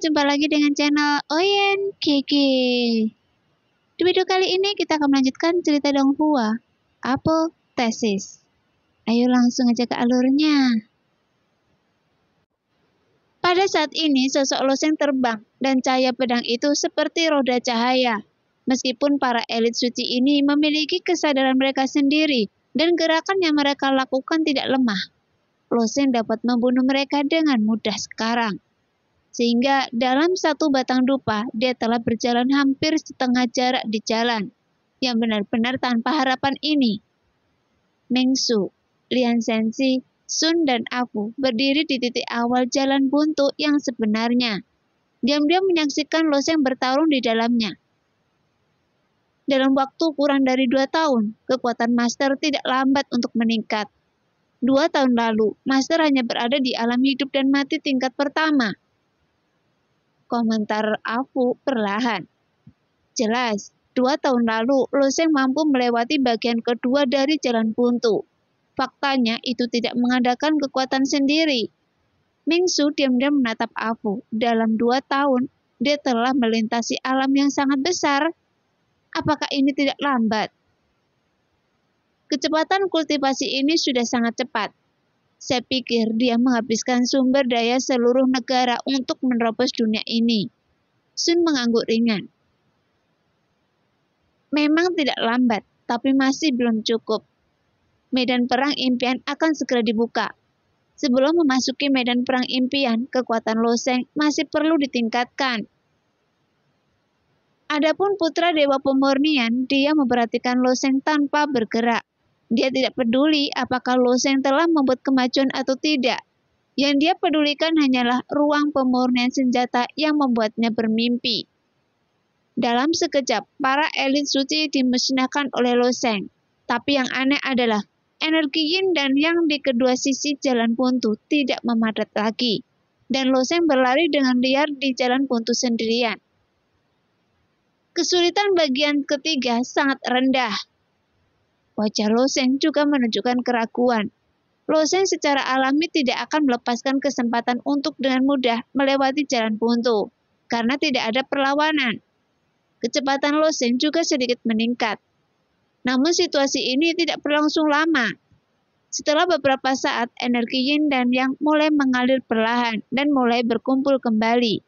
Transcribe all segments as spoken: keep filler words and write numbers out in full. jumpa lagi dengan channel Oyen G G. Di video kali ini kita akan melanjutkan cerita Donghua, Apotheosis. Ayo langsung aja ke alurnya. Pada saat ini sosok Luo Sheng terbang dan cahaya pedang itu seperti roda cahaya. Meskipun para elit suci ini memiliki kesadaran mereka sendiri dan gerakan yang mereka lakukan tidak lemah, Luo Sheng dapat membunuh mereka dengan mudah sekarang. Sehingga dalam satu batang dupa, dia telah berjalan hampir setengah jarak di jalan yang benar-benar tanpa harapan ini. Mengsu, Lian Shenzi, Sun dan Afu berdiri di titik awal jalan buntu yang sebenarnya. Diam-diam menyaksikan Luo Sheng bertarung di dalamnya. Dalam waktu kurang dari dua tahun, kekuatan Master tidak lambat untuk meningkat. Dua tahun lalu, Master hanya berada di alam hidup dan mati tingkat pertama. Komentar Afu perlahan. Jelas, dua tahun lalu, Luo Sheng mampu melewati bagian kedua dari jalan buntu. Faktanya, itu tidak mengandalkan kekuatan sendiri. Mengsu diam-diam menatap Afu. Dalam dua tahun, dia telah melintasi alam yang sangat besar. Apakah ini tidak lambat? Kecepatan kultivasi ini sudah sangat cepat. Saya pikir dia menghabiskan sumber daya seluruh negara untuk menerobos dunia ini. Sun mengangguk ringan. Memang tidak lambat, tapi masih belum cukup. Medan perang impian akan segera dibuka. Sebelum memasuki medan perang impian, kekuatan Luo Sheng masih perlu ditingkatkan. Adapun putra dewa pemurnian, dia memperhatikan Luo Sheng tanpa bergerak. Dia tidak peduli apakah Luo Sheng telah membuat kemajuan atau tidak. Yang dia pedulikan hanyalah ruang pemurnian senjata yang membuatnya bermimpi. Dalam sekejap, para elit suci dimusnahkan oleh Luo Sheng. Tapi yang aneh adalah, energi yin dan yang di kedua sisi jalan buntu tidak memadat lagi. Dan Luo Sheng berlari dengan liar di jalan buntu sendirian. Kesulitan bagian ketiga sangat rendah. Wajah Luo Sheng juga menunjukkan keraguan. Luo Sheng secara alami tidak akan melepaskan kesempatan untuk dengan mudah melewati jalan buntu, karena tidak ada perlawanan. Kecepatan Luo Sheng juga sedikit meningkat. Namun situasi ini tidak berlangsung lama. Setelah beberapa saat, energi yin dan yang mulai mengalir perlahan dan mulai berkumpul kembali.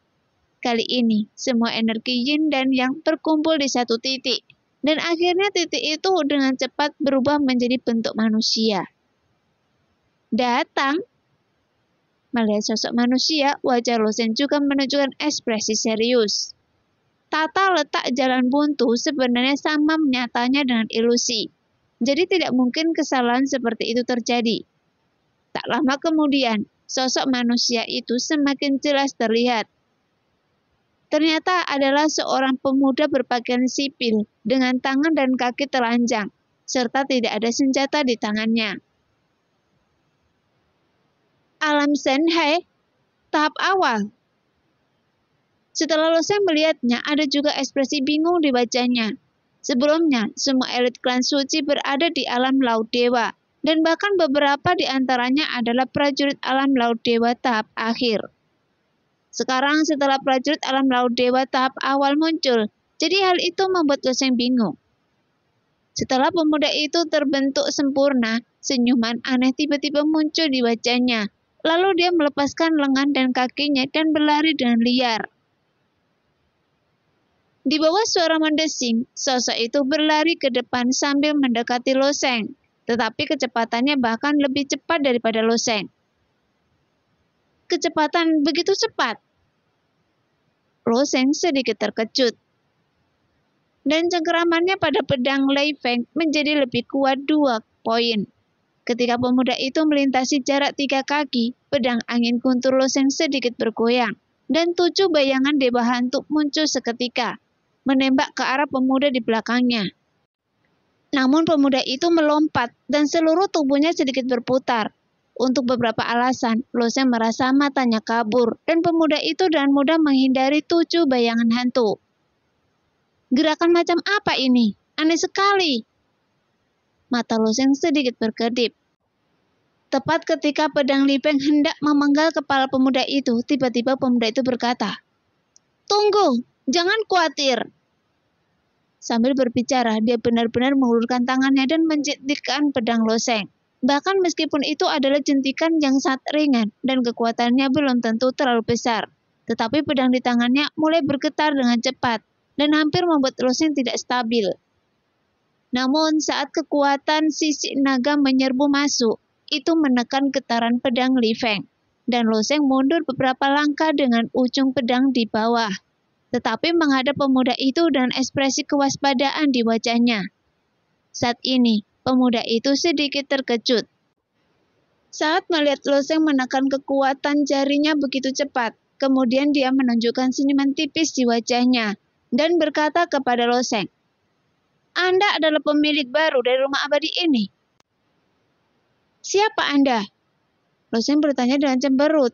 Kali ini, semua energi yin dan yang berkumpul di satu titik. Dan akhirnya titik itu dengan cepat berubah menjadi bentuk manusia. Datang. Melihat sosok manusia, wajah Luo Sheng juga menunjukkan ekspresi serius. Tata letak jalan buntu sebenarnya sama nyatanya dengan ilusi. Jadi tidak mungkin kesalahan seperti itu terjadi. Tak lama kemudian, sosok manusia itu semakin jelas terlihat. Ternyata adalah seorang pemuda berpakaian sipil dengan tangan dan kaki telanjang, serta tidak ada senjata di tangannya. Alam Senhai, tahap awal. Setelah Luo Sheng melihatnya, ada juga ekspresi bingung di wajahnya. Sebelumnya, semua elit klan suci berada di alam laut dewa, dan bahkan beberapa di antaranya adalah prajurit alam laut dewa tahap akhir. Sekarang setelah prajurit alam laut dewa tahap awal muncul, jadi hal itu membuat Luo Sheng bingung. Setelah pemuda itu terbentuk sempurna, senyuman aneh tiba-tiba muncul di wajahnya. Lalu dia melepaskan lengan dan kakinya dan berlari dengan liar. Di bawah suara mendesing, sosok itu berlari ke depan sambil mendekati Luo Sheng. Tetapi kecepatannya bahkan lebih cepat daripada Luo Sheng. Kecepatan begitu cepat. Luo Sheng sedikit terkejut. Dan cengkeramannya pada pedang Lei Feng menjadi lebih kuat dua poin. Ketika pemuda itu melintasi jarak tiga kaki, pedang angin guntur Luo Sheng sedikit bergoyang. Dan tujuh bayangan dewa hantu muncul seketika, menembak ke arah pemuda di belakangnya. Namun pemuda itu melompat dan seluruh tubuhnya sedikit berputar. Untuk beberapa alasan, Luo Sheng merasa matanya kabur, dan pemuda itu dengan mudah menghindari tujuh bayangan hantu. Gerakan macam apa ini? Aneh sekali. Mata Luo Sheng sedikit berkedip. Tepat ketika pedang Li Feng hendak memenggal kepala pemuda itu, tiba-tiba pemuda itu berkata, tunggu, jangan khawatir. Sambil berbicara, dia benar-benar mengulurkan tangannya dan menjentikan pedang Luo Sheng. Bahkan meskipun itu adalah jentikan yang sangat ringan dan kekuatannya belum tentu terlalu besar. Tetapi pedang di tangannya mulai bergetar dengan cepat dan hampir membuat Luo Sheng tidak stabil. Namun saat kekuatan sisi naga menyerbu masuk, itu menekan getaran pedang Li Feng. Dan Luo Sheng mundur beberapa langkah dengan ujung pedang di bawah. Tetapi menghadap pemuda itu dengan ekspresi kewaspadaan di wajahnya. Saat ini, pemuda itu sedikit terkejut. Saat melihat Luo Sheng menekan kekuatan jarinya begitu cepat, kemudian dia menunjukkan senyuman tipis di wajahnya dan berkata kepada Luo Sheng, "Anda adalah pemilik baru dari rumah abadi ini. Siapa Anda?" Luo Sheng bertanya dengan cemberut.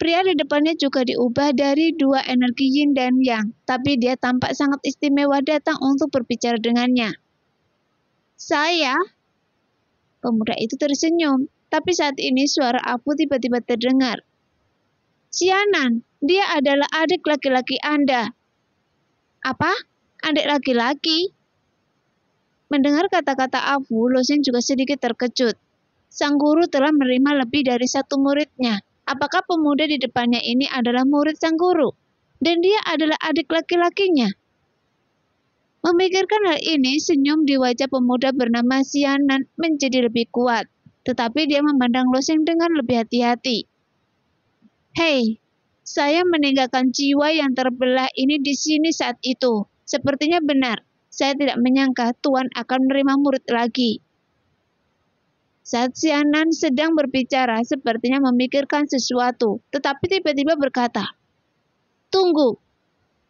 Pria di depannya juga diubah dari dua energi yin dan yang, tapi dia tampak sangat istimewa datang untuk berbicara dengannya. "Saya?" Pemuda itu tersenyum, tapi saat ini suara Apu tiba-tiba terdengar. "Xianan, dia adalah adik laki-laki Anda." "Apa? Adik laki-laki?" Mendengar kata-kata Apu, Luo Sheng juga sedikit terkejut. Sang guru telah menerima lebih dari satu muridnya. Apakah pemuda di depannya ini adalah murid sang guru? Dan dia adalah adik laki-lakinya? Memikirkan hal ini, senyum di wajah pemuda bernama Xianan menjadi lebih kuat. Tetapi dia memandang Luo Sheng dengan lebih hati-hati. "Hei, saya meninggalkan jiwa yang terbelah ini di sini saat itu. Sepertinya benar, saya tidak menyangka Tuan akan menerima murid lagi." Saat Xianan sedang berbicara, sepertinya memikirkan sesuatu. Tetapi tiba-tiba berkata, "Tunggu.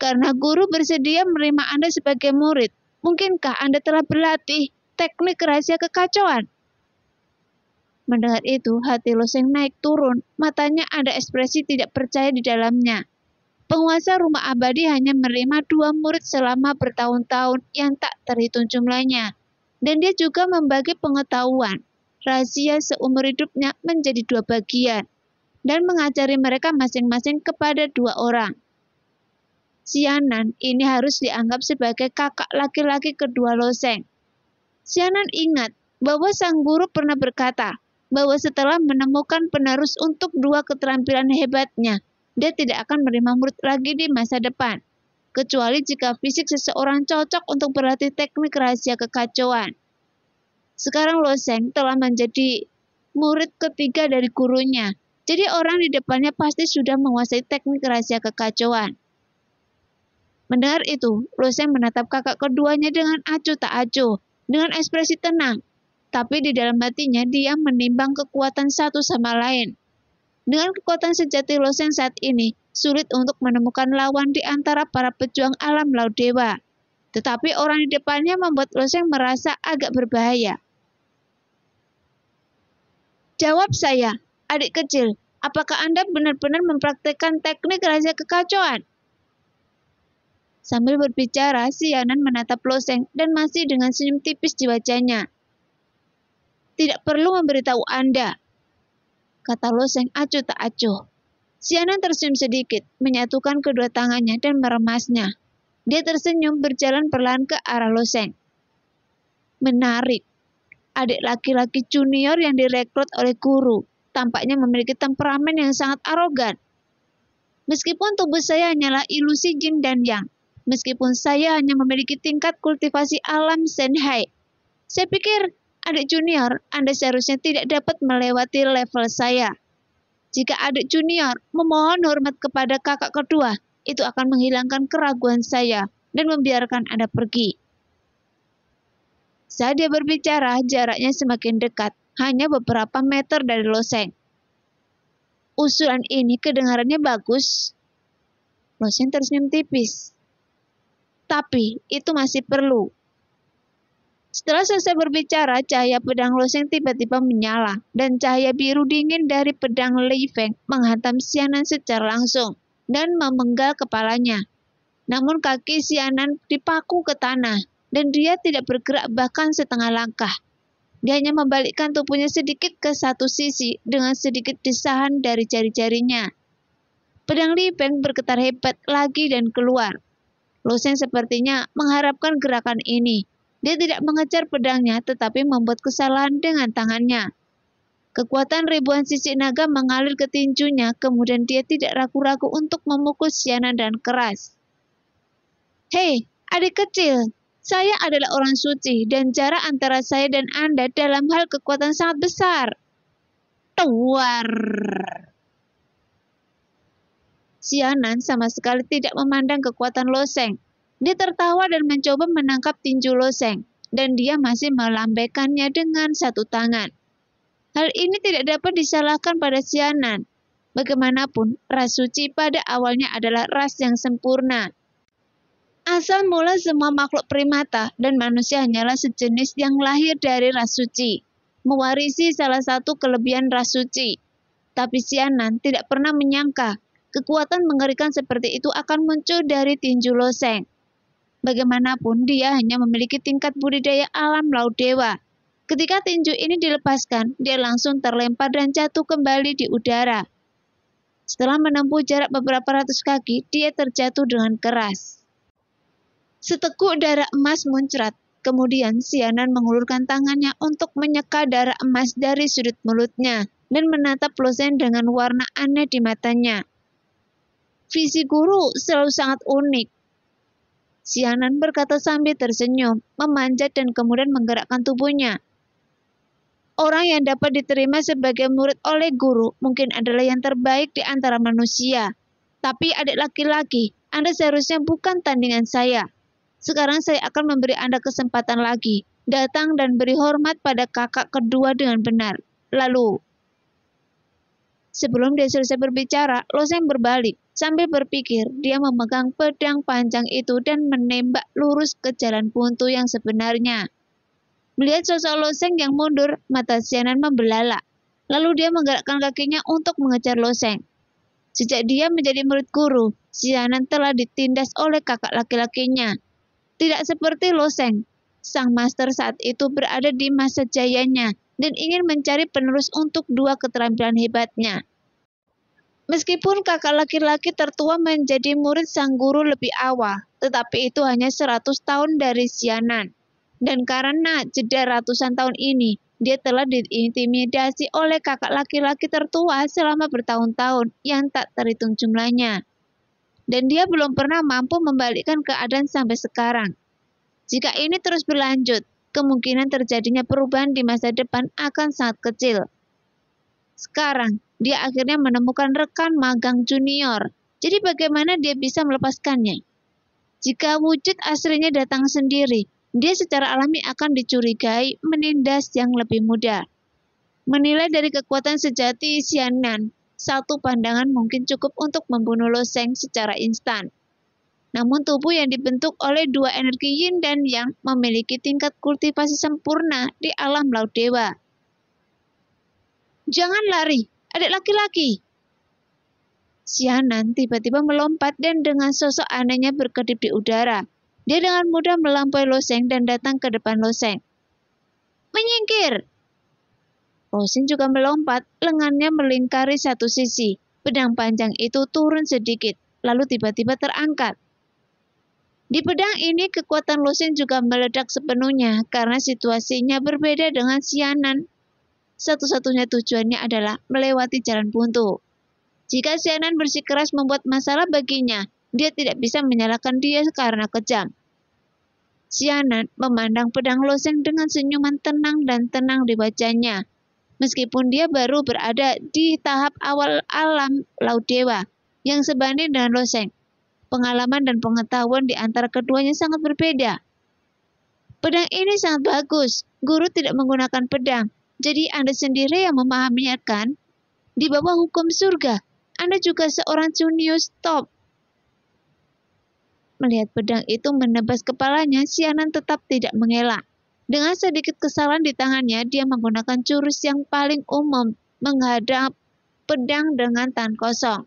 Karena guru bersedia menerima Anda sebagai murid, mungkinkah Anda telah berlatih teknik rahasia kekacauan?" Mendengar itu, hati Luo Sheng naik turun, matanya ada ekspresi tidak percaya di dalamnya. Penguasa rumah abadi hanya menerima dua murid selama bertahun-tahun yang tak terhitung jumlahnya. Dan dia juga membagi pengetahuan, rahasia seumur hidupnya menjadi dua bagian, dan mengajari mereka masing-masing kepada dua orang. Xianan ini harus dianggap sebagai kakak laki-laki kedua Luo Sheng. Xianan ingat bahwa sang guru pernah berkata bahwa setelah menemukan penerus untuk dua keterampilan hebatnya, dia tidak akan menerima murid lagi di masa depan, kecuali jika fisik seseorang cocok untuk berlatih teknik rahasia kekacauan. Sekarang Luo Sheng telah menjadi murid ketiga dari gurunya, jadi orang di depannya pasti sudah menguasai teknik rahasia kekacauan. Mendengar itu, Luo Sheng menatap kakak keduanya dengan acuh tak acuh, dengan ekspresi tenang. Tapi di dalam hatinya dia menimbang kekuatan satu sama lain. Dengan kekuatan sejati Luo Sheng saat ini, sulit untuk menemukan lawan di antara para pejuang alam laut dewa. Tetapi orang di depannya membuat Luo Sheng merasa agak berbahaya. "Jawab saya, adik kecil, apakah Anda benar-benar mempraktikkan teknik rahasia kekacauan?" Sambil berbicara, Xianan menatap Luo Sheng dan masih dengan senyum tipis di wajahnya. "Tidak perlu memberitahu Anda," kata Luo Sheng acuh tak acuh. Xianan tersenyum sedikit, menyatukan kedua tangannya dan meremasnya. Dia tersenyum berjalan perlahan ke arah Luo Sheng. "Menarik, adik laki-laki junior yang direkrut oleh guru, tampaknya memiliki temperamen yang sangat arogan. Meskipun tubuh saya hanyalah ilusi yin dan yang, meskipun saya hanya memiliki tingkat kultivasi alam Shanghai, saya pikir, adik junior, Anda seharusnya tidak dapat melewati level saya. Jika adik junior memohon hormat kepada kakak kedua, itu akan menghilangkan keraguan saya dan membiarkan Anda pergi." Saat dia berbicara, jaraknya semakin dekat, hanya beberapa meter dari Luo Sheng. "Usulan ini kedengarannya bagus." Luo Sheng tersenyum tipis. "Tapi itu masih perlu." Setelah selesai berbicara, cahaya pedang Luo Sheng tiba-tiba menyala, dan cahaya biru dingin dari pedang Lei Feng menghantam Xianan secara langsung dan memenggal kepalanya. Namun kaki Xianan dipaku ke tanah, dan dia tidak bergerak bahkan setengah langkah. Dia hanya membalikkan tubuhnya sedikit ke satu sisi dengan sedikit desahan dari jari-jarinya. Pedang Li Feng bergetar hebat lagi dan keluar. Luo Sheng sepertinya mengharapkan gerakan ini. Dia tidak mengejar pedangnya tetapi membuat kesalahan dengan tangannya. Kekuatan ribuan sisik naga mengalir ke tinjunya, kemudian dia tidak ragu-ragu untuk memukul Xianan dan keras. "Hei, adik kecil, saya adalah orang suci dan jarak antara saya dan Anda dalam hal kekuatan sangat besar." Tawar. Xianan sama sekali tidak memandang kekuatan Luo Sheng. Dia tertawa dan mencoba menangkap tinju Luo Sheng, dan dia masih melambaikannya dengan satu tangan. Hal ini tidak dapat disalahkan pada Xianan. Bagaimanapun, ras suci pada awalnya adalah ras yang sempurna. Asal mula semua makhluk primata dan manusia hanyalah sejenis yang lahir dari ras suci, mewarisi salah satu kelebihan ras suci. Tapi Xianan tidak pernah menyangka kekuatan mengerikan seperti itu akan muncul dari tinju Luo Sheng. Bagaimanapun, dia hanya memiliki tingkat budidaya alam laut dewa. Ketika tinju ini dilepaskan, dia langsung terlempar dan jatuh kembali di udara. Setelah menempuh jarak beberapa ratus kaki, dia terjatuh dengan keras. Seteguk darah emas muncrat, kemudian Xianan mengulurkan tangannya untuk menyeka darah emas dari sudut mulutnya dan menatap Luo Sheng dengan warna aneh di matanya. "Visi guru selalu sangat unik," Xianan berkata sambil tersenyum, memanjat dan kemudian menggerakkan tubuhnya. "Orang yang dapat diterima sebagai murid oleh guru mungkin adalah yang terbaik di antara manusia. Tapi adik laki-laki, Anda seharusnya bukan tandingan saya. Sekarang saya akan memberi Anda kesempatan lagi. Datang dan beri hormat pada kakak kedua dengan benar. Lalu..." Sebelum dia selesai berbicara, Luo Sheng berbalik. Sambil berpikir, dia memegang pedang panjang itu dan menembak lurus ke jalan buntu yang sebenarnya. Melihat sosok Luo Sheng yang mundur, mata Xianan membelalak. Lalu dia menggerakkan kakinya untuk mengejar Luo Sheng. Sejak dia menjadi murid guru, Xianan telah ditindas oleh kakak laki-lakinya. Tidak seperti Luo Sheng, sang master saat itu berada di masa jayanya dan ingin mencari penerus untuk dua keterampilan hebatnya. Meskipun kakak laki-laki tertua menjadi murid sang guru lebih awal, tetapi itu hanya seratus tahun dari Xianan. Dan karena jeda ratusan tahun ini, dia telah diintimidasi oleh kakak laki-laki tertua selama bertahun-tahun yang tak terhitung jumlahnya. Dan dia belum pernah mampu membalikkan keadaan sampai sekarang. Jika ini terus berlanjut, kemungkinan terjadinya perubahan di masa depan akan sangat kecil. Sekarang, dia akhirnya menemukan rekan magang junior. Jadi bagaimana dia bisa melepaskannya? Jika wujud aslinya datang sendiri, dia secara alami akan dicurigai menindas yang lebih muda. Menilai dari kekuatan sejati Xianan, satu pandangan mungkin cukup untuk membunuh Luo Sheng secara instan. Namun tubuh yang dibentuk oleh dua energi yin dan yang memiliki tingkat kultivasi sempurna di alam laut dewa. "Jangan lari, adik laki-laki!" Xianan tiba-tiba melompat dan dengan sosok anehnya berkedip di udara. Dia dengan mudah melampaui Luo Sheng dan datang ke depan Luo Sheng. "Menyingkir!" Luo Sheng juga melompat, lengannya melingkari satu sisi. Pedang panjang itu turun sedikit, lalu tiba-tiba terangkat. Di pedang ini kekuatan Luo Sheng juga meledak sepenuhnya karena situasinya berbeda dengan Xianan. Satu-satunya tujuannya adalah melewati jalan buntu. Jika Xianan bersikeras membuat masalah baginya, dia tidak bisa menyalahkan dia karena kejam. Xianan memandang pedang Luo Sheng dengan senyuman tenang dan tenang di wajahnya. Meskipun dia baru berada di tahap awal alam laut dewa, yang sebanding dengan Luo Sheng, pengalaman dan pengetahuan di antara keduanya sangat berbeda. "Pedang ini sangat bagus. Guru tidak menggunakan pedang, jadi Anda sendiri yang memahaminya kan? Di bawah hukum surga, Anda juga seorang junius top." Melihat pedang itu menebas kepalanya, Xianan tetap tidak mengelak. Dengan sedikit kesalahan di tangannya, dia menggunakan jurus yang paling umum, menghadap pedang dengan tangan kosong.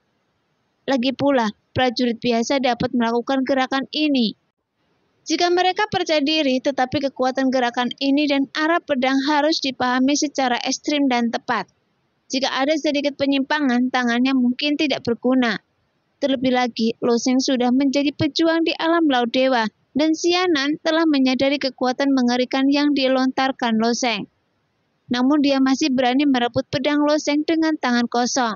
Lagi pula, prajurit biasa dapat melakukan gerakan ini. Jika mereka percaya diri, tetapi kekuatan gerakan ini dan arah pedang harus dipahami secara ekstrim dan tepat. Jika ada sedikit penyimpangan, tangannya mungkin tidak berguna. Terlebih lagi, Luo Sheng sudah menjadi pejuang di alam laut dewa, dan Xianan telah menyadari kekuatan mengerikan yang dilontarkan Luo Sheng. Namun dia masih berani merebut pedang Luo Sheng dengan tangan kosong.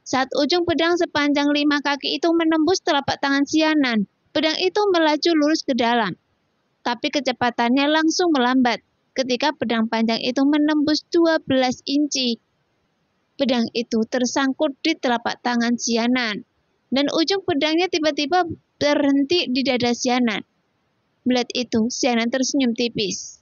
Saat ujung pedang sepanjang lima kaki itu menembus telapak tangan Xianan, pedang itu melaju lurus ke dalam. Tapi kecepatannya langsung melambat ketika pedang panjang itu menembus dua belas inci. Pedang itu tersangkut di telapak tangan Xianan, dan ujung pedangnya tiba-tiba berhenti di dada Xianan. Melihat itu, Xianan tersenyum tipis.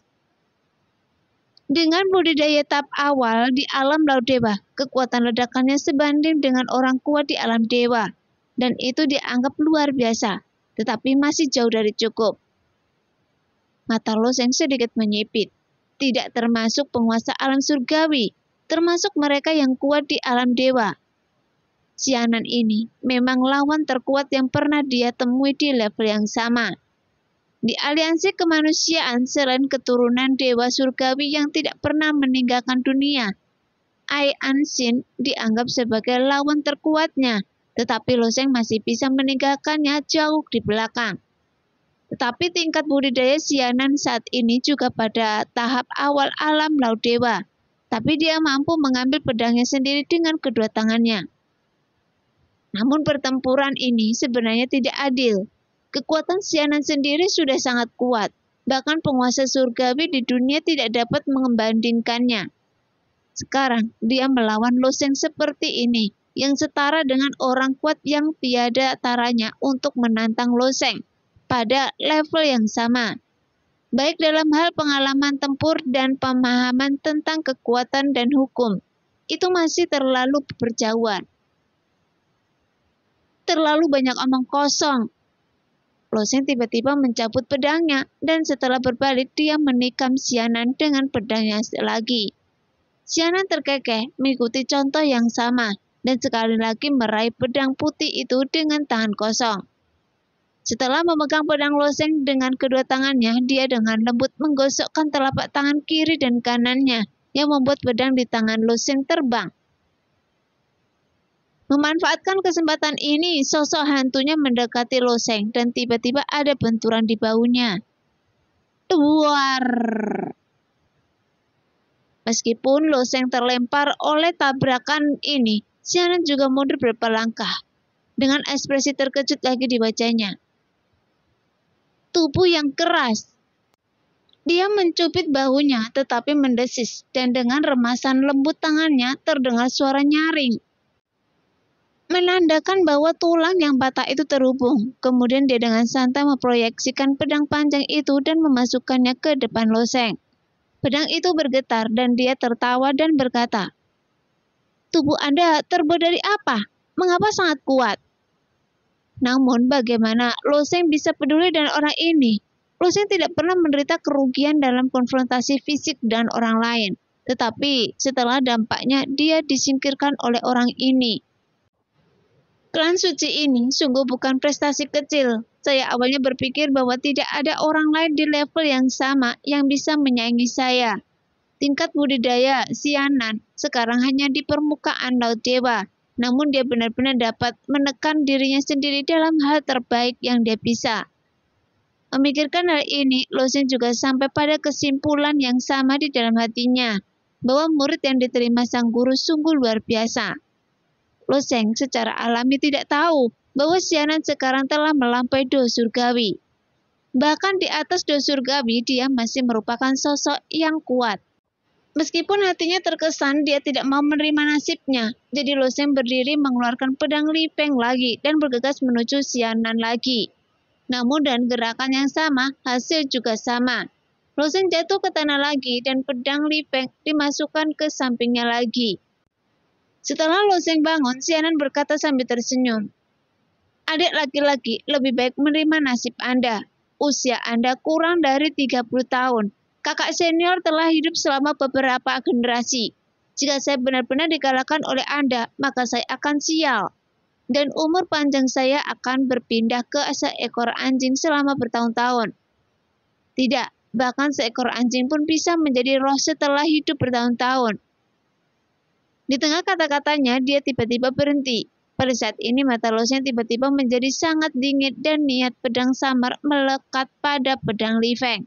Dengan budidaya tahap awal di alam laut dewa, kekuatan ledakannya sebanding dengan orang kuat di alam dewa, dan itu dianggap luar biasa, tetapi masih jauh dari cukup. Mata Luo Sheng sedikit menyipit. Tidak termasuk penguasa alam surgawi, termasuk mereka yang kuat di alam dewa. Xianan ini memang lawan terkuat yang pernah dia temui di level yang sama. Di aliansi kemanusiaan selain keturunan dewa surgawi yang tidak pernah meninggalkan dunia, Ai Anxin dianggap sebagai lawan terkuatnya, tetapi Luo Sheng masih bisa meninggalkannya jauh di belakang. Tetapi tingkat budidaya Xianan saat ini juga pada tahap awal alam laut dewa, tapi dia mampu mengambil pedangnya sendiri dengan kedua tangannya. Namun pertempuran ini sebenarnya tidak adil. Kekuatan Xianan sendiri sudah sangat kuat, bahkan penguasa surgawi di dunia tidak dapat mengembandingkannya. Sekarang dia melawan Luo Sheng seperti ini, yang setara dengan orang kuat yang tiada taranya untuk menantang Luo Sheng pada level yang sama. Baik dalam hal pengalaman tempur dan pemahaman tentang kekuatan dan hukum, itu masih terlalu berjauhan. Terlalu banyak omong kosong. Luo Sheng tiba-tiba mencabut pedangnya, dan setelah berbalik dia menikam Xianan dengan pedangnya lagi. Xianan terkekeh mengikuti contoh yang sama, dan sekali lagi meraih pedang putih itu dengan tangan kosong. Setelah memegang pedang Luo Sheng dengan kedua tangannya, dia dengan lembut menggosokkan telapak tangan kiri dan kanannya, yang membuat pedang di tangan Luo Sheng terbang. Memanfaatkan kesempatan ini, sosok hantunya mendekati Luo Sheng dan tiba-tiba ada benturan di baunya. Duar! Meskipun Luo Sheng terlempar oleh tabrakan ini, Xianan juga mundur beberapa langkah. Dengan ekspresi terkejut lagi dibacanya. Tubuh yang keras. Dia mencubit bahunya tetapi mendesis, dan dengan remasan lembut tangannya terdengar suara nyaring, menandakan bahwa tulang yang patah itu terhubung. Kemudian dia dengan santai memproyeksikan pedang panjang itu dan memasukkannya ke depan Luo Sheng. Pedang itu bergetar dan dia tertawa dan berkata, "Tubuh Anda terbuat dari apa? Mengapa sangat kuat?" Namun bagaimana Luo Sheng bisa peduli dengan orang ini? Luo Sheng tidak pernah menderita kerugian dalam konfrontasi fisik dengan orang lain, tetapi setelah dampaknya dia disingkirkan oleh orang ini. Klan suci ini sungguh bukan prestasi kecil. Saya awalnya berpikir bahwa tidak ada orang lain di level yang sama yang bisa menyaingi saya. Tingkat budidaya Xianan sekarang hanya di permukaan laut dewa, namun dia benar-benar dapat menekan dirinya sendiri dalam hal terbaik yang dia bisa. Memikirkan hal ini, Luo Sheng juga sampai pada kesimpulan yang sama di dalam hatinya, bahwa murid yang diterima sang guru sungguh luar biasa. Luo Sheng secara alami tidak tahu bahwa Xianan sekarang telah melampaui do surgawi. Bahkan di atas do surgawi, dia masih merupakan sosok yang kuat. Meskipun hatinya terkesan dia tidak mau menerima nasibnya, jadi Luo Sheng berdiri mengeluarkan pedang Li Feng lagi dan bergegas menuju Xianan lagi. Namun dan gerakan yang sama, hasil juga sama. Luo Sheng jatuh ke tanah lagi dan pedang Li Feng dimasukkan ke sampingnya lagi. Setelah Luo Sheng bangun, Xianan berkata sambil tersenyum, "Adik laki-laki, lebih baik menerima nasib Anda. Usia Anda kurang dari tiga puluh tahun. Kakak senior telah hidup selama beberapa generasi. Jika saya benar-benar dikalahkan oleh Anda, maka saya akan sial. Dan umur panjang saya akan berpindah ke seekor anjing selama bertahun-tahun. Tidak, bahkan seekor anjing pun bisa menjadi roh setelah hidup bertahun-tahun." Di tengah kata-katanya, dia tiba-tiba berhenti. Pada saat ini mata Luo Sheng tiba-tiba menjadi sangat dingin dan niat pedang samar melekat pada pedang Li Feng.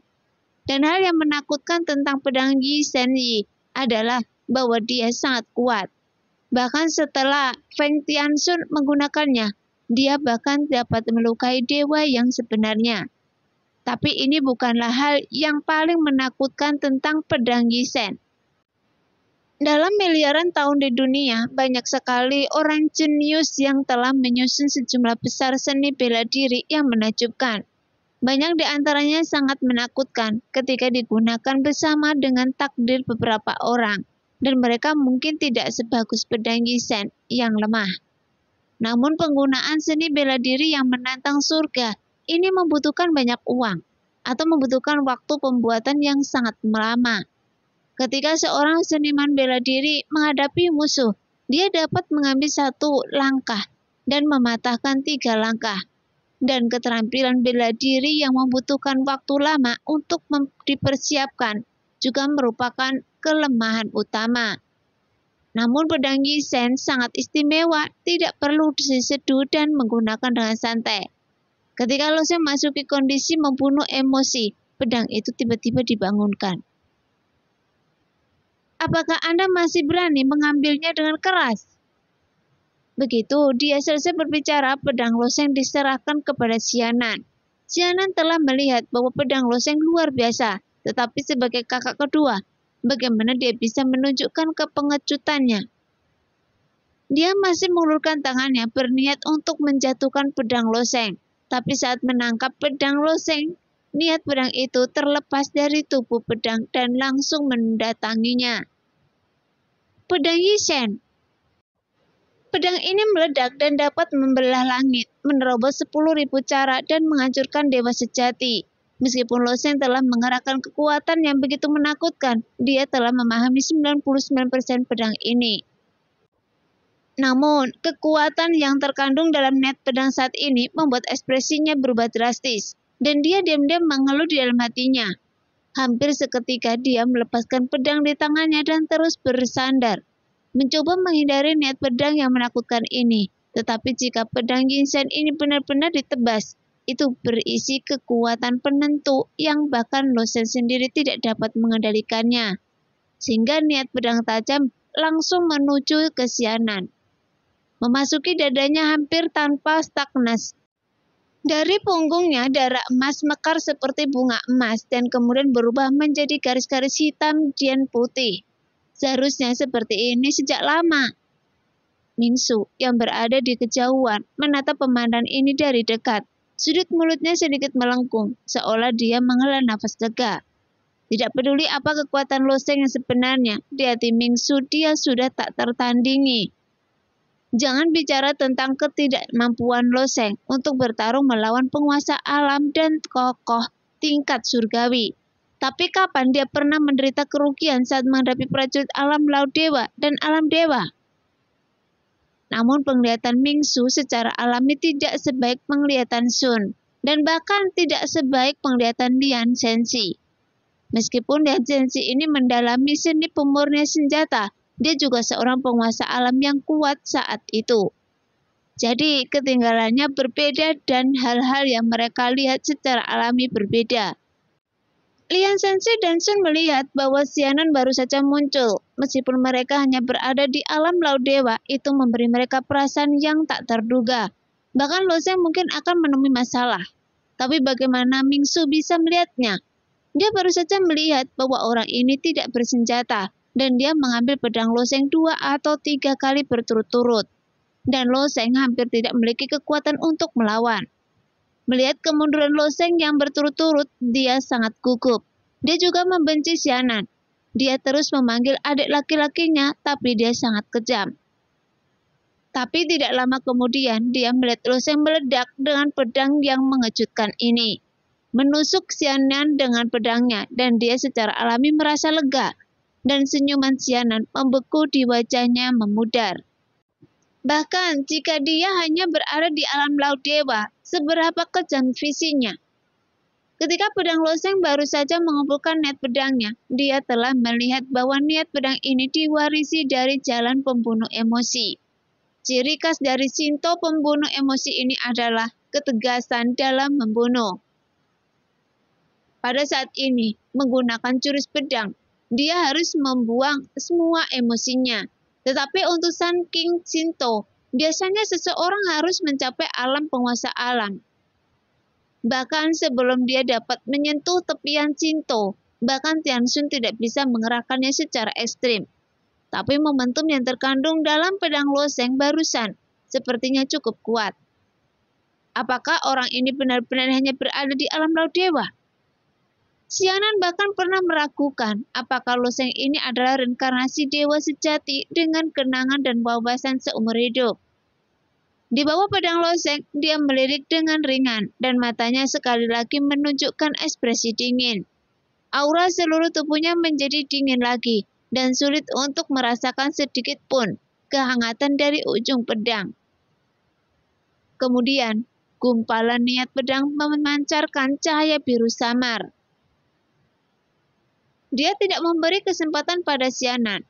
Dan hal yang menakutkan tentang pedang Yishen Yi adalah bahwa dia sangat kuat. Bahkan setelah Feng Tianxun menggunakannya, dia bahkan dapat melukai dewa yang sebenarnya. Tapi ini bukanlah hal yang paling menakutkan tentang pedang Yishen. Dalam miliaran tahun di dunia, banyak sekali orang jenius yang telah menyusun sejumlah besar seni bela diri yang menakjubkan. Banyak di antaranya sangat menakutkan ketika digunakan bersama dengan takdir beberapa orang, dan mereka mungkin tidak sebagus pedang Yishen yang lemah. Namun penggunaan seni bela diri yang menantang surga ini membutuhkan banyak uang, atau membutuhkan waktu pembuatan yang sangat lama. Ketika seorang seniman bela diri menghadapi musuh, dia dapat mengambil satu langkah dan mematahkan tiga langkah. Dan keterampilan bela diri yang membutuhkan waktu lama untuk dipersiapkan juga merupakan kelemahan utama. Namun pedang Yishen sangat istimewa, tidak perlu diseduh dan menggunakan dengan santai. Ketika Luo Sheng masuki kondisi membunuh emosi, pedang itu tiba-tiba dibangunkan. Apakah Anda masih berani mengambilnya dengan keras? Begitu dia selesai berbicara, pedang Luo Sheng diserahkan kepada Xianan. Xianan telah melihat bahwa pedang Luo Sheng luar biasa, tetapi sebagai kakak kedua, bagaimana dia bisa menunjukkan kepengecutannya? Dia masih mengulurkan tangannya berniat untuk menjatuhkan pedang Luo Sheng, tapi saat menangkap pedang Luo Sheng, niat pedang itu terlepas dari tubuh pedang dan langsung mendatanginya. Pedang Yishen. Pedang ini meledak dan dapat membelah langit, menerobos sepuluh ribu cara dan menghancurkan dewa sejati. Meskipun Luo Sheng telah mengerahkan kekuatan yang begitu menakutkan, dia telah memahami sembilan puluh sembilan persen pedang ini. Namun, kekuatan yang terkandung dalam niat pedang saat ini membuat ekspresinya berubah drastis. Dan dia diam-diam mengeluh di dalam hatinya. Hampir seketika dia melepaskan pedang di tangannya dan terus bersandar, mencoba menghindari niat pedang yang menakutkan ini. Tetapi jika pedang Yishen ini benar-benar ditebas, itu berisi kekuatan penentu yang bahkan Luo Sheng sendiri tidak dapat mengendalikannya. Sehingga niat pedang tajam langsung menuju ke Xianan, memasuki dadanya hampir tanpa stagnas. Dari punggungnya darah emas mekar seperti bunga emas dan kemudian berubah menjadi garis-garis hitam dan putih. Seharusnya seperti ini sejak lama. Mengsu yang berada di kejauhan menatap pemandangan ini dari dekat. Sudut mulutnya sedikit melengkung, seolah dia menghela nafas lega. Tidak peduli apa kekuatan Luo Sheng yang sebenarnya, di hati Mengsu dia sudah tak tertandingi. Jangan bicara tentang ketidakmampuan Luo Sheng untuk bertarung melawan penguasa alam dan tokoh tingkat surgawi. Tapi kapan dia pernah menderita kerugian saat menghadapi prajurit alam laut dewa dan alam dewa? Namun penglihatan Mengsu secara alami tidak sebaik penglihatan Sun, dan bahkan tidak sebaik penglihatan Lian Shenzi. Meskipun Lian Shenzi ini mendalami seni pemurnian senjata, dia juga seorang penguasa alam yang kuat saat itu. Jadi ketinggalannya berbeda dan hal-hal yang mereka lihat secara alami berbeda. Lian Shenzi dan Sun melihat bahwa Xianan baru saja muncul. Meskipun mereka hanya berada di alam laut dewa, itu memberi mereka perasaan yang tak terduga. Bahkan Luo Sheng mungkin akan menemui masalah. Tapi bagaimana Mengsu bisa melihatnya? Dia baru saja melihat bahwa orang ini tidak bersenjata, dan dia mengambil pedang Luo Sheng dua atau tiga kali berturut-turut. Dan Luo Sheng hampir tidak memiliki kekuatan untuk melawan. Melihat kemunduran Luo Sheng yang berturut-turut, dia sangat gugup. Dia juga membenci Xianan. Dia terus memanggil adik laki-lakinya, tapi dia sangat kejam. Tapi tidak lama kemudian, dia melihat Luo Sheng meledak dengan pedang yang mengejutkan ini. Menusuk Xianan dengan pedangnya, dan dia secara alami merasa lega. Dan senyuman Xianan membeku di wajahnya memudar. Bahkan jika dia hanya berada di alam laut dewa, seberapa kejam visinya. Ketika pedang Luo Sheng baru saja mengumpulkan niat pedangnya, dia telah melihat bahwa niat pedang ini diwarisi dari jalan pembunuh emosi. Ciri khas dari Shinto pembunuh emosi ini adalah ketegasan dalam membunuh. Pada saat ini, menggunakan jurus pedang, dia harus membuang semua emosinya. Tetapi untuk Sun King Shinto, biasanya seseorang harus mencapai alam penguasa alam. Bahkan sebelum dia dapat menyentuh tepian Shinto, bahkan Tianxun tidak bisa mengerahkannya secara ekstrim. Tapi momentum yang terkandung dalam pedang Luo Sheng barusan sepertinya cukup kuat. Apakah orang ini benar-benar hanya berada di alam laut dewa? Xianan bahkan pernah meragukan apakah Luo Sheng ini adalah reinkarnasi dewa sejati dengan kenangan dan wawasan seumur hidup. Di bawah pedang Luo Sheng, dia melirik dengan ringan dan matanya sekali lagi menunjukkan ekspresi dingin. Aura seluruh tubuhnya menjadi dingin lagi dan sulit untuk merasakan sedikit pun kehangatan dari ujung pedang. Kemudian, gumpalan niat pedang memancarkan cahaya biru samar. Dia tidak memberi kesempatan pada Xianan.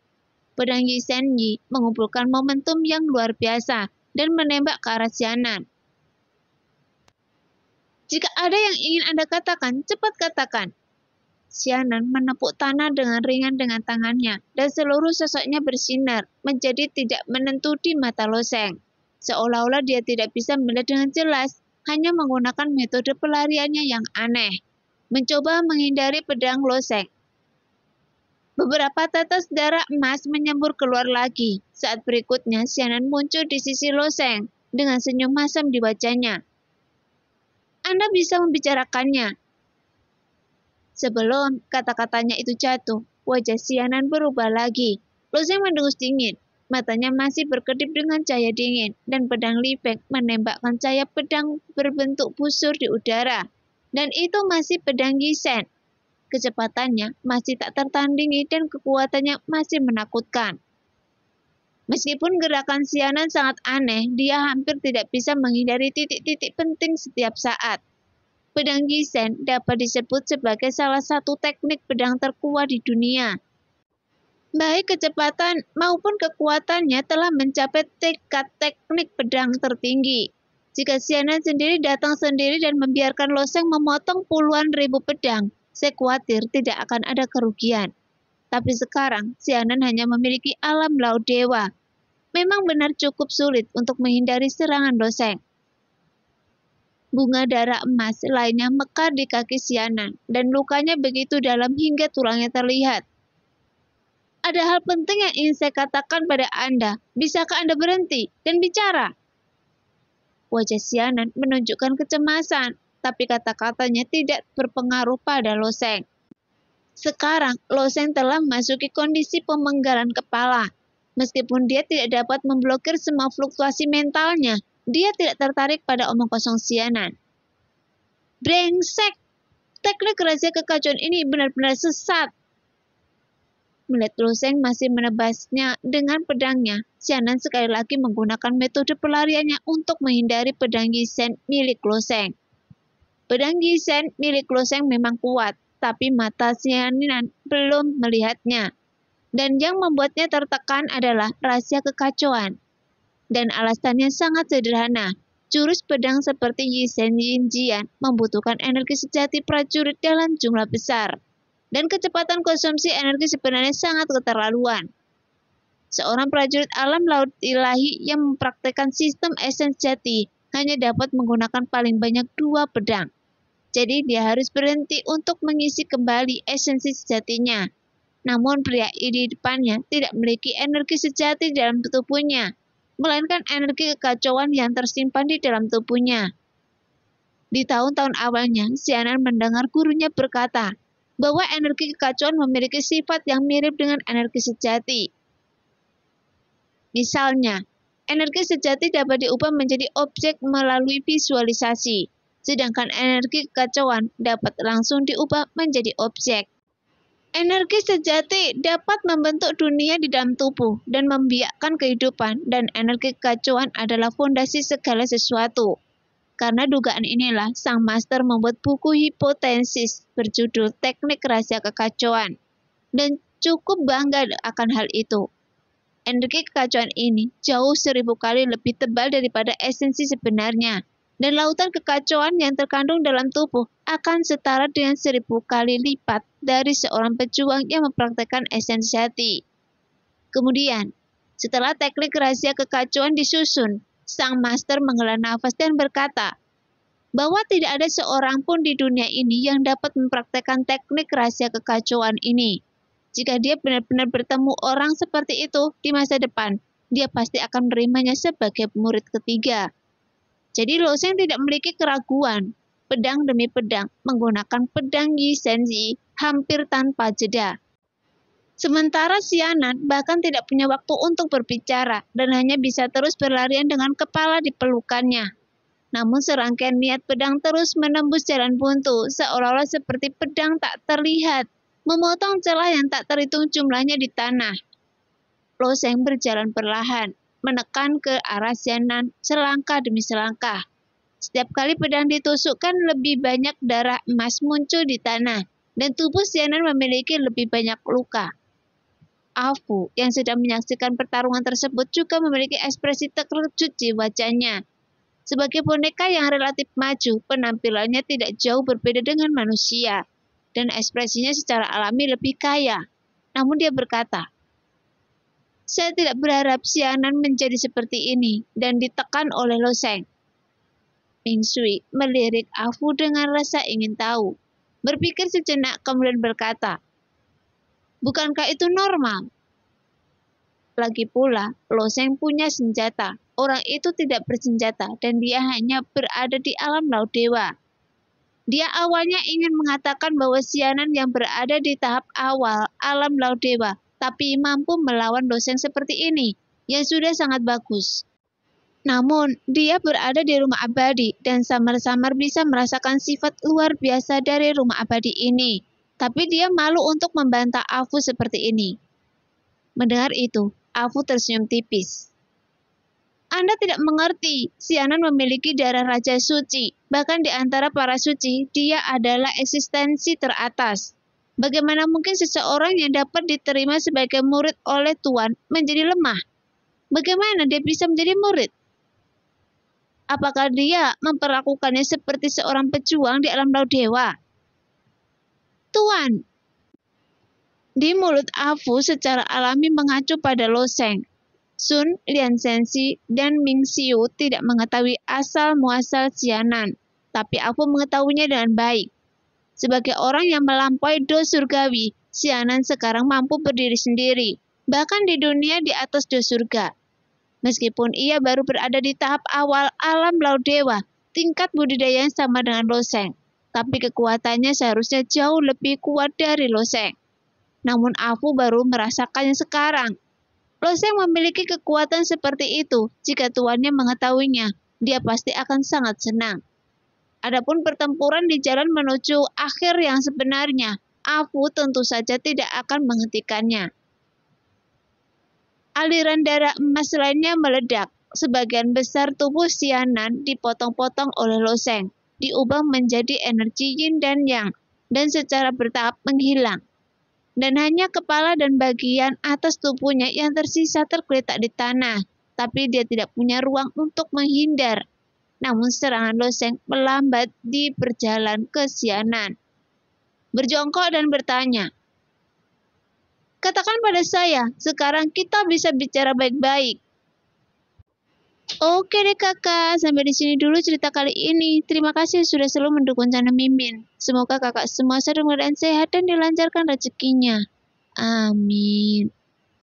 Pedang Yishen Yi mengumpulkan momentum yang luar biasa dan menembak ke arah Xianan. Jika ada yang ingin Anda katakan, cepat katakan. Xianan menepuk tanah dengan ringan dengan tangannya dan seluruh sosoknya bersinar menjadi tidak menentu di mata Luo Sheng. Seolah-olah dia tidak bisa melihat dengan jelas, hanya menggunakan metode pelariannya yang aneh. Mencoba menghindari pedang Luo Sheng. Beberapa tetes darah emas menyembur keluar lagi. Saat berikutnya, Xianan muncul di sisi Luo Sheng dengan senyum masam di wajahnya. Anda bisa membicarakannya. Sebelum kata-katanya itu jatuh, wajah Xianan berubah lagi. Luo Sheng mendengus dingin. Matanya masih berkedip dengan cahaya dingin dan pedang Li Feng menembakkan cahaya pedang berbentuk busur di udara. Dan itu masih pedang Yishen. Kecepatannya masih tak tertandingi dan kekuatannya masih menakutkan. Meskipun gerakan Xianan sangat aneh, dia hampir tidak bisa menghindari titik-titik penting setiap saat. Pedang Yishen dapat disebut sebagai salah satu teknik pedang terkuat di dunia. Baik kecepatan maupun kekuatannya telah mencapai tingkat teknik pedang tertinggi. Jika Xianan sendiri datang sendiri dan membiarkan Luo Sheng memotong puluhan ribu pedang, saya khawatir tidak akan ada kerugian. Tapi sekarang, Xianan hanya memiliki alam laut dewa. Memang benar cukup sulit untuk menghindari serangan Luo Sheng. Bunga darah emas lainnya mekar di kaki Xianan, dan lukanya begitu dalam hingga tulangnya terlihat. Ada hal penting yang ingin saya katakan pada Anda. Bisakah Anda berhenti dan bicara? Wajah Xianan menunjukkan kecemasan. Tapi kata-katanya tidak berpengaruh pada Luo Sheng. Sekarang, Luo Sheng telah memasuki kondisi pemenggalan kepala. Meskipun dia tidak dapat memblokir semua fluktuasi mentalnya, dia tidak tertarik pada omong kosong Xianan. Brengsek! Teknik rahasia kekacauan ini benar-benar sesat. Melihat Luo Sheng masih menebasnya dengan pedangnya, Xianan sekali lagi menggunakan metode pelariannya untuk menghindari pedang Yishen milik Luo Sheng. Pedang Yishen milik Luo Sheng memang kuat, tapi mata Xianan belum melihatnya. Dan yang membuatnya tertekan adalah rahasia kekacauan. Dan alasannya sangat sederhana. Jurus pedang seperti Yishen Yinjian membutuhkan energi sejati prajurit dalam jumlah besar. Dan kecepatan konsumsi energi sebenarnya sangat keterlaluan. Seorang prajurit alam laut ilahi yang mempraktekkan sistem esen sejati hanya dapat menggunakan paling banyak dua pedang. Jadi dia harus berhenti untuk mengisi kembali esensi sejatinya. Namun pria ini di depannya tidak memiliki energi sejati dalam tubuhnya, melainkan energi kekacauan yang tersimpan di dalam tubuhnya. Di tahun-tahun awalnya, Xianan mendengar gurunya berkata bahwa energi kekacauan memiliki sifat yang mirip dengan energi sejati. Misalnya, energi sejati dapat diubah menjadi objek melalui visualisasi, sedangkan energi kekacauan dapat langsung diubah menjadi objek. Energi sejati dapat membentuk dunia di dalam tubuh dan membiakkan kehidupan, dan energi kekacauan adalah fondasi segala sesuatu. Karena dugaan inilah, sang master membuat buku hipotensis berjudul Teknik Rahasia Kekacauan, dan cukup bangga akan hal itu. Energi kekacauan ini jauh seribu kali lebih tebal daripada esensi sebenarnya, dan lautan kekacauan yang terkandung dalam tubuh akan setara dengan seribu kali lipat dari seorang pejuang yang mempraktekkan esensi hati. Kemudian, setelah teknik rahasia kekacauan disusun, sang master menghela nafas dan berkata, bahwa tidak ada seorang pun di dunia ini yang dapat mempraktekkan teknik rahasia kekacauan ini. Jika dia benar-benar bertemu orang seperti itu di masa depan, dia pasti akan menerimanya sebagai murid ketiga. Jadi Luo Sheng tidak memiliki keraguan. Pedang demi pedang menggunakan pedang Yishen Yi hampir tanpa jeda. Sementara Xianan bahkan tidak punya waktu untuk berbicara dan hanya bisa terus berlarian dengan kepala di pelukannya. Namun serangkaian niat pedang terus menembus jalan buntu seolah-olah seperti pedang tak terlihat, memotong celah yang tak terhitung jumlahnya di tanah. Luo Sheng berjalan perlahan, menekan ke arah Xianan selangkah demi selangkah. Setiap kali pedang ditusukkan, lebih banyak darah emas muncul di tanah, dan tubuh Xianan memiliki lebih banyak luka. Afu yang sedang menyaksikan pertarungan tersebut juga memiliki ekspresi terkejut di wajahnya. Sebagai boneka yang relatif maju, penampilannya tidak jauh berbeda dengan manusia, dan ekspresinya secara alami lebih kaya. Namun dia berkata, "Saya tidak berharap Xianan menjadi seperti ini dan ditekan oleh Luo Sheng." Mengsu melirik Afu dengan rasa ingin tahu. Berpikir sejenak kemudian berkata, "Bukankah itu normal?" Lagi pula, Luo Sheng punya senjata. Orang itu tidak bersenjata dan dia hanya berada di alam laut dewa. Dia awalnya ingin mengatakan bahwa Xianan yang berada di tahap awal alam laut dewa, tapi mampu melawan Luo Sheng seperti ini, yang sudah sangat bagus. Namun, dia berada di rumah abadi dan samar-samar bisa merasakan sifat luar biasa dari rumah abadi ini. Tapi dia malu untuk membantah Afu seperti ini. Mendengar itu, Afu tersenyum tipis. "Anda tidak mengerti, Xianan memiliki darah raja suci. Bahkan di antara para suci, dia adalah eksistensi teratas. Bagaimana mungkin seseorang yang dapat diterima sebagai murid oleh Tuan menjadi lemah? Bagaimana dia bisa menjadi murid? Apakah dia memperlakukannya seperti seorang pejuang di alam laut dewa?" "Tuan!" Di mulut Afu secara alami mengacu pada Luo Sheng. Sun, Lian Shenzi, dan Mengsu tidak mengetahui asal-muasal Xianan, tapi Afu mengetahuinya dengan baik. Sebagai orang yang melampaui dos surgawi, Xianan sekarang mampu berdiri sendiri, bahkan di dunia di atas dos surga. Meskipun ia baru berada di tahap awal alam laut dewa, tingkat budidayanya sama dengan Luo Sheng, tapi kekuatannya seharusnya jauh lebih kuat dari Luo Sheng. Namun Afu baru merasakannya sekarang. Luo Sheng memiliki kekuatan seperti itu, jika tuannya mengetahuinya, dia pasti akan sangat senang. Adapun pertempuran di jalan menuju akhir yang sebenarnya, Afu tentu saja tidak akan menghentikannya. Aliran darah emas lainnya meledak. Sebagian besar tubuh Xianan dipotong-potong oleh Luo Sheng, diubah menjadi energi yin dan yang, dan secara bertahap menghilang. Dan hanya kepala dan bagian atas tubuhnya yang tersisa tergeletak di tanah, tapi dia tidak punya ruang untuk menghindar. Namun serangan Luo Sheng melambat di perjalanan ke Xianan. Berjongkok dan bertanya, "Katakan pada saya, sekarang kita bisa bicara baik-baik." "Oke deh kakak, sampai di sini dulu cerita kali ini. Terima kasih sudah selalu mendukung channel Mimin. Semoga kakak semua sedang sehat dan dilancarkan rezekinya. Amin.